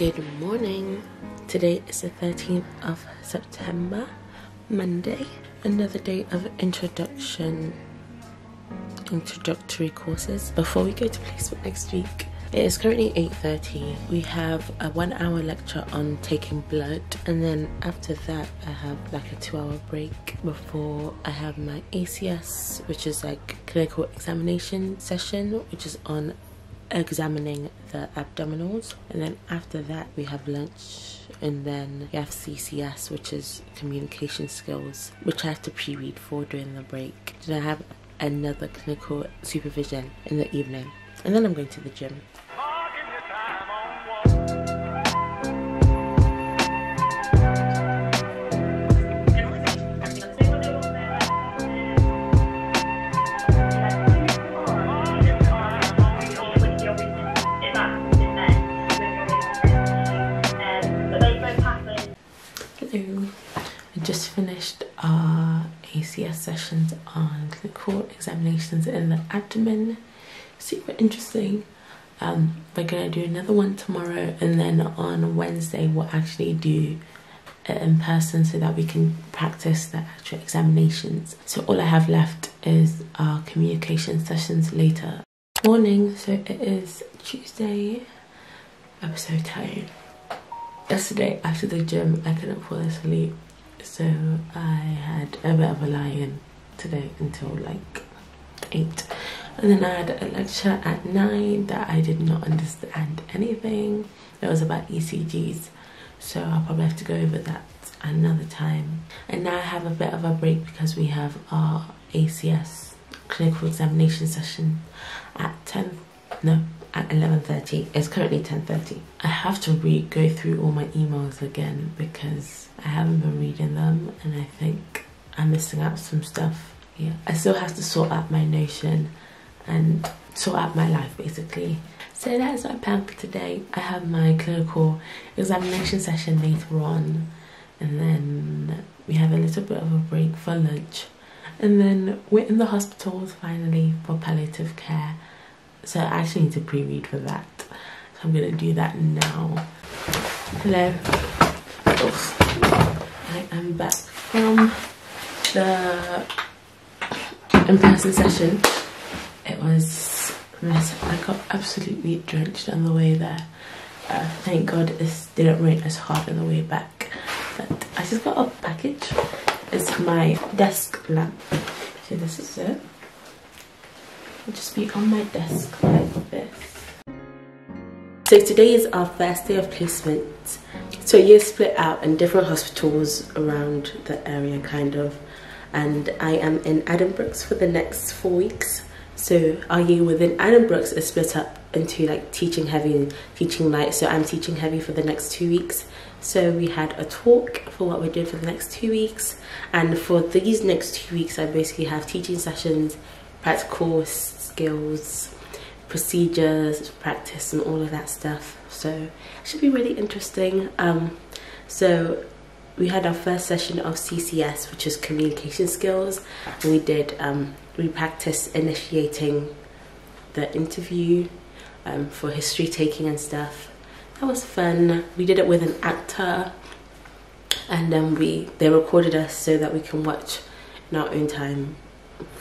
Good morning. Today is the 13th of September, Monday. Another day of introductory courses. Before we go to placement next week, it is currently 8:30. We have a 1 hour lecture on taking blood, and then after that I have like a 2 hour break before I have my ACS, which is like clinical examination session, which is on examining the abdominals, and then after that we have lunch, and then we have CCS, which is communication skills, which I have to pre-read for during the break. Then I have another clinical supervision in the evening, and then I'm going to the gym. Sessions on clinical examinations in the abdomen, super interesting. We're gonna do another one tomorrow, and then on Wednesday we'll actually do it in person so that we can practice the actual examinations. So all I have left is our communication sessions later. Morning, so it is Tuesday. I'm so tired. Yesterday after the gym I couldn't fall asleep, so I had a bit of a lie-in today until like 8, and then I had a lecture at 9 that I did not understand anything. It was about ECGs, so I'll probably have to go over that another time. And now I have a bit of a break because we have our ACS clinical examination session at 11:30. It's currently 10:30. I have to go through all my emails again because I haven't been reading them, and I think I'm missing out some stuff. Yeah, I still have to sort out my Notion and sort out my life basically. So that is my plan for today. I have my clinical examination session later on, and then we have a little bit of a break for lunch, and then we're in the hospitals finally for palliative care. So I actually need to pre-read for that, so I'm going to do that now. Hello. Oh, I am back from the in-person session. It was massive. I got absolutely drenched on the way there. Thank God it didn't rain as hard on the way back. But I just got a package. It's my desk lamp. So this is it. I'll just be on my desk like this. So today is our first day of placement. So you're split out in different hospitals around the area kind of, and I am in Addenbrooke's for the next 4 weeks. So our year within Addenbrooke's is split up into like teaching heavy and teaching light. So I'm teaching heavy for the next 2 weeks. So we had a talk for what we did for the next 2 weeks, and for these next 2 weeks I basically have teaching sessions, practical skills, procedures, practice, and all of that stuff. So it should be really interesting. So we had our first session of CCS, which is communication skills, and we practiced initiating the interview for history taking and stuff. That was fun. We did it with an actor, and then they recorded us so that we can watch in our own time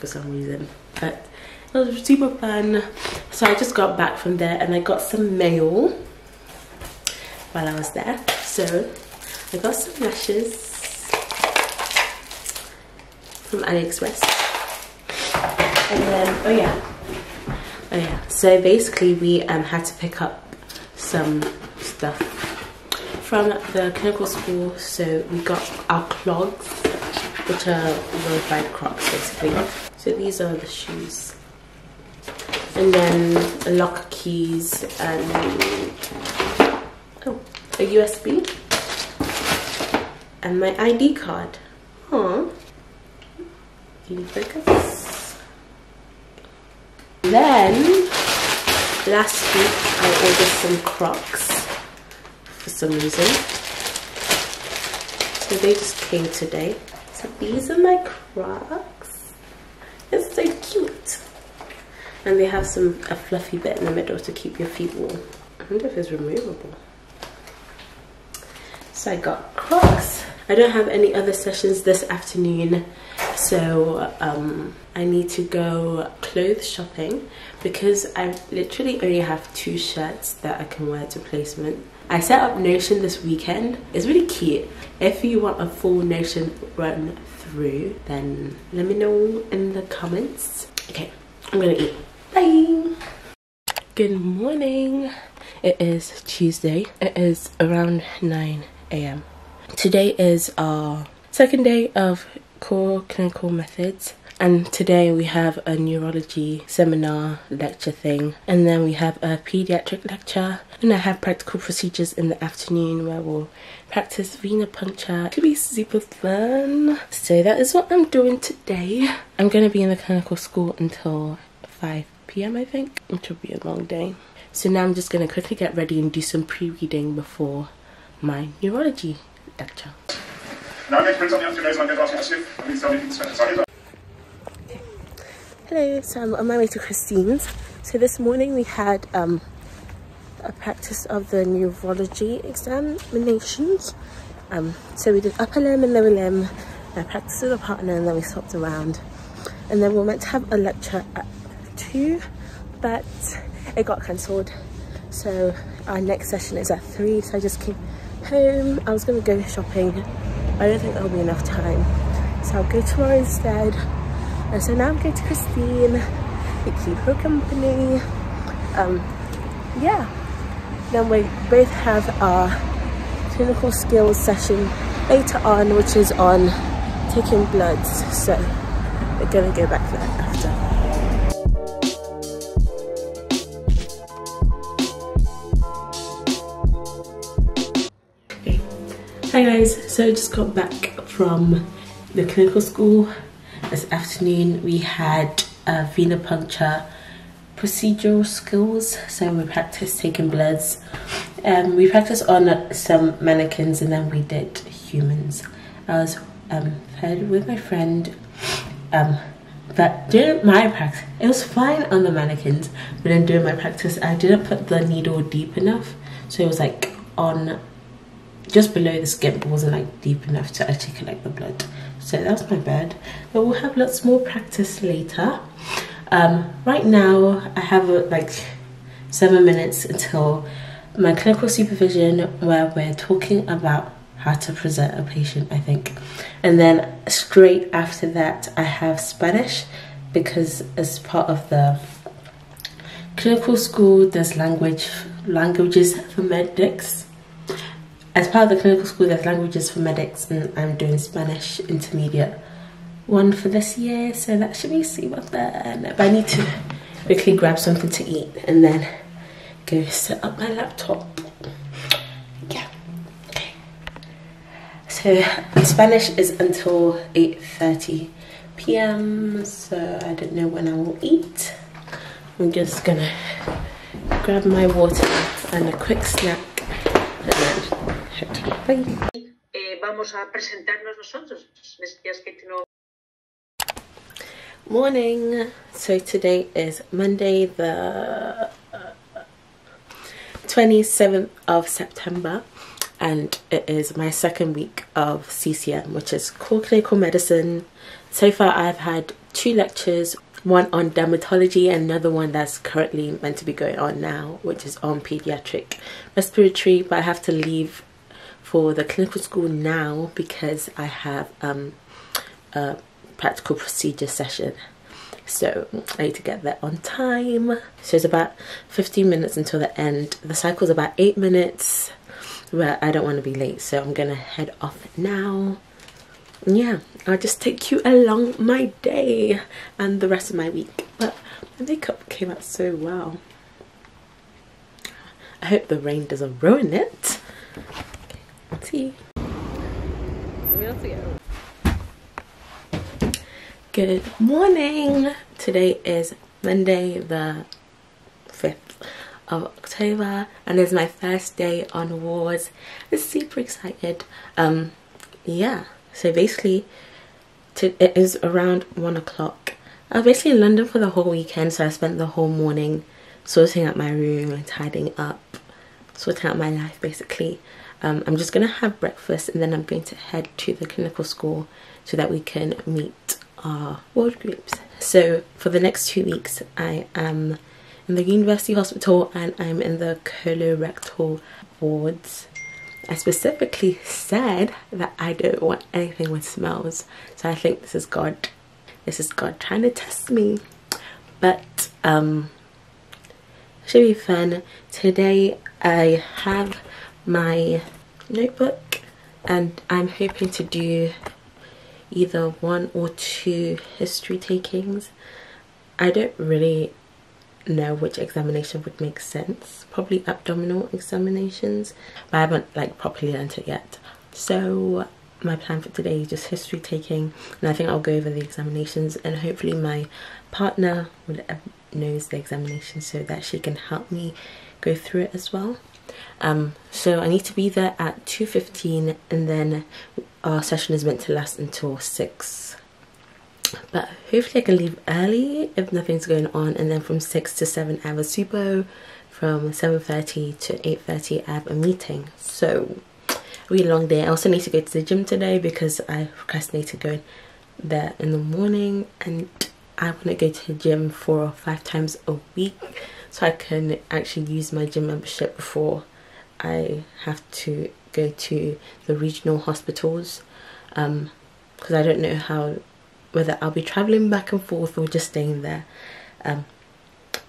for some reason, but it was super fun. So I just got back from there, and I got some mail while I was there. So I got some lashes from AliExpress, and then oh yeah, so basically we had to pick up some stuff from the clinical school. So we got our clogs, which are glorified Crocs basically. So these are the shoes, and then locker keys, and a USB, and my ID card. Huh? Can you focus? Then last week I ordered some Crocs for some reason, so they just came today. So these are my Crocs. It's so cute, and they have a fluffy bit in the middle to keep your feet warm. I wonder if it's removable. I got Crocs. I don't have any other sessions this afternoon, so I need to go clothes shopping because I literally only have two shirts that I can wear to placement. I set up Notion this weekend. It's really cute. If you want a full Notion run through, then let me know in the comments. Okay, I'm gonna eat. Bye! Good morning. It is Tuesday. It is around 9 a.m. Today is our second day of core clinical methods, and today we have a neurology seminar lecture thing, and then we have a pediatric lecture, and I have practical procedures in the afternoon where we'll practice venipuncture. It could be super fun. So that is what I'm doing today. I'm going to be in the clinical school until 5 p.m. I think, which will be a long day. So now I'm just going to quickly get ready and do some pre-reading before my neurology lecture. Hello, so I'm on my way to Christine's. So this morning we had a practice of the neurology examinations. So we did upper limb and lower limb, I practiced with a partner, and then we swapped around. And then we were meant to have a lecture at 2, but it got cancelled. So our next session is at 3, so I just came home. I was going to go shopping. I don't think there'll be enough time, so I'll go tomorrow instead. And so now I'm going to Christine to keep her company. Yeah, then we both have our clinical skills session later on, which is on taking bloods, so we're going to go back there after. Hi guys, so I just got back from the clinical school. This afternoon we had a venipuncture procedural skills, so we practiced taking bloods. We practiced on some mannequins, and then we did humans. I was fed with my friend, but during my practice, it was fine on the mannequins, but then during my practice I didn't put the needle deep enough, so it was like on just below the skin, but wasn't like deep enough to actually collect the blood. So that was my bad, but we'll have lots more practice later. Right now I have like 7 minutes until my clinical supervision, where we're talking about how to present a patient, I think. And then straight after that I have Spanish, because as part of the clinical school there's languages for medics. As part of the clinical school, there's languages for medics, and I'm doing Spanish intermediate one for this year, so that should be super fun. But I need to quickly grab something to eat and then go set up my laptop. Yeah, okay. So Spanish is until 8:30 p.m, so I don't know when I will eat. I'm just gonna grab my water and a quick snack. Morning. So today is Monday, the 27th of September, and it is my second week of CCM, which is core clinical medicine. So far I've had 2 lectures, one on dermatology and another one that's currently meant to be going on now, which is on pediatric respiratory, but I have to leave for the clinical school now because I have a practical procedure session, so I need to get there on time. So it's about 15 minutes until the end. The cycle's about 8 minutes, but I don't want to be late, so I'm gonna head off now. Yeah, I'll just take you along my day and the rest of my week. But my makeup came out so well. I hope the rain doesn't ruin it. See. Good morning. Today is Monday, the 5th of October, and it's my first day on wards. I'm super excited. Yeah. So basically, it is around 1 o'clock. I was basically in London for the whole weekend, so I spent the whole morning sorting out my room and tidying up, sorting out my life basically. I'm just going to have breakfast and then I'm going to head to the clinical school so that we can meet our ward groups. So for the next 2 weeks I am in the University Hospital and I'm in the colorectal wards. I specifically said that I don't want anything with smells, so I think this is God. This is God trying to test me, but should be fun. Today I have my notebook and I'm hoping to do either 1 or 2 history takings. I don't really know which examination would make sense, probably abdominal examinations, but I haven't like properly learned it yet. So my plan for today is just history taking, and I think I'll go over the examinations and hopefully my partner knows the examination so that she can help me go through it as well. So I need to be there at 2:15 and then our session is meant to last until 6, but hopefully I can leave early if nothing's going on, and then from 6 to 7 I have a supo, from 7:30 to 8:30 I have a meeting, so really long day. I also need to go to the gym today because I procrastinated going there in the morning, and I want to go to the gym 4 or 5 times a week so I can actually use my gym membership before I have to go to the regional hospitals, because I don't know whether I'll be traveling back and forth or just staying there.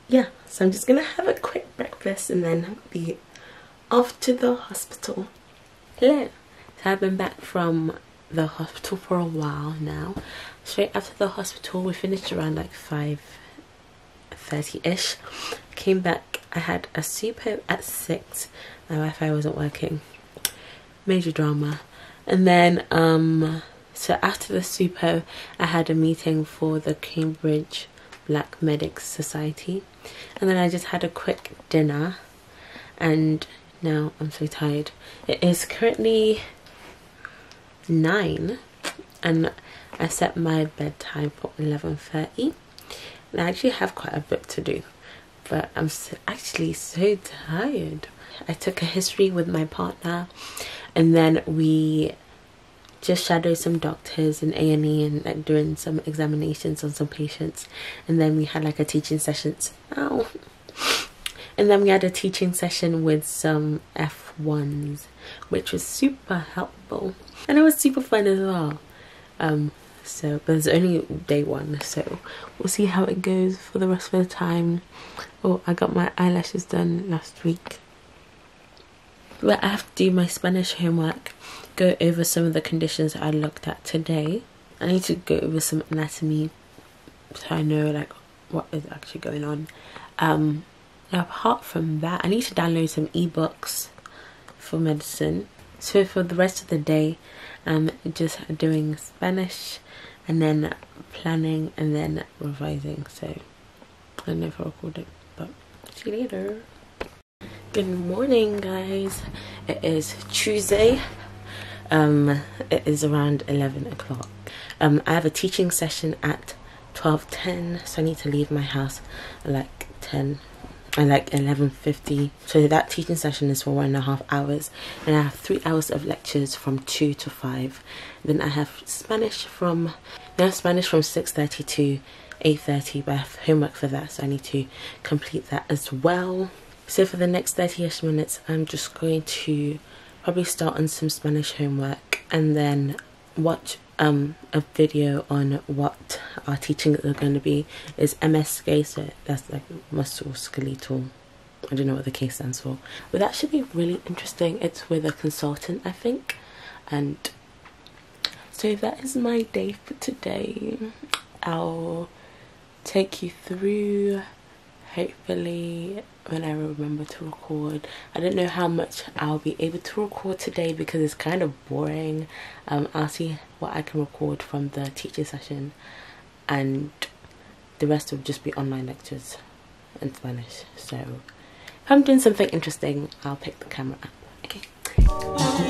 Yeah, so I'm just gonna have a quick breakfast and then be off to the hospital. Hello. So I've been back from the hospital for a while now. Straight after the hospital we finished around like 5:30ish. Came back, I had a super at 6. My Wi-Fi wasn't working. Major drama. And then so after the supo, I had a meeting for the Cambridge Black Medics Society. And then I just had a quick dinner. And now I'm so tired. It is currently 9. And I set my bedtime for 11:30. And I actually have quite a bit to do. But I'm actually so tired. I took a history with my partner. And then we just shadowed some doctors and A&E and like doing some examinations on some patients, and then we had like a teaching session. Ow. And then we had a teaching session with some F1s, which was super helpful and it was super fun as well. So but it's only day 1, so we'll see how it goes for the rest of the time. Oh, I got my eyelashes done last week. But I have to do my Spanish homework, go over some of the conditions I looked at today. I need to go over some anatomy so I know like what is actually going on. Now apart from that, I need to download some ebooks for medicine. So for the rest of the day I'm just doing Spanish and then planning and then revising. So I don't know if I recorded, but see you later. Good morning guys, it is Tuesday. It is around 11 o'clock. I have a teaching session at 12:10, so I need to leave my house at like 10 and like 11:50. So that teaching session is for 1.5 hours, and I have 3 hours of lectures from 2 to 5. Then I have Spanish from 6:30 to 8:30, but I have homework for that, so I need to complete that as well. So for the next 30-ish minutes I'm just going to probably start on some Spanish homework and then watch a video on what our teachings are going to be. It's MSK, so that's like musculoskeletal, I don't know what the K stands for, but that should be really interesting. It's with a consultant I think. And so that is my day for today. I'll take you through hopefully when I remember to record. I don't know how much I'll be able to record today because it's kind of boring. I'll see what I can record from the teaching session, and the rest will just be online lectures in Spanish. So if I'm doing something interesting I'll pick the camera up. Okay.